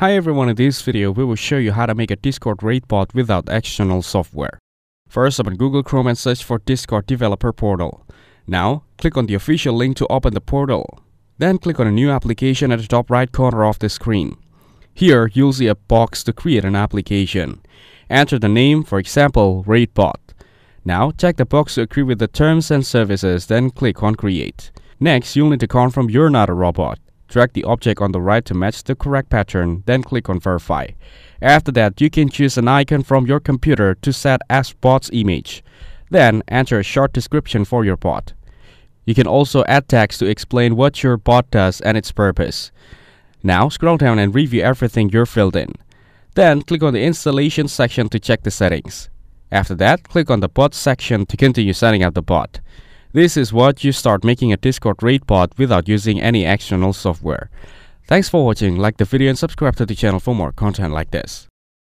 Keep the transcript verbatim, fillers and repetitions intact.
Hi everyone, in this video we will show you how to make a Discord Raidbot without external software. First, open Google Chrome and search for Discord Developer Portal. Now, click on the official link to open the portal. Then click on a new application at the top right corner of the screen. Here, you'll see a box to create an application. Enter the name, for example, Raidbot. Now, check the box to agree with the terms and services, then click on Create. Next, you'll need to confirm you're not a robot. Drag the object on the right to match the correct pattern, then click on Verify. After that, you can choose an icon from your computer to set as bot's image. Then, enter a short description for your bot. You can also add text to explain what your bot does and its purpose. Now, scroll down and review everything you've filled in. Then, click on the installation section to check the settings. After that, click on the bot section to continue setting up the bot. This is what you start making a Discord Raidbot without using any external software. Thanks for watching, like the video and subscribe to the channel for more content like this.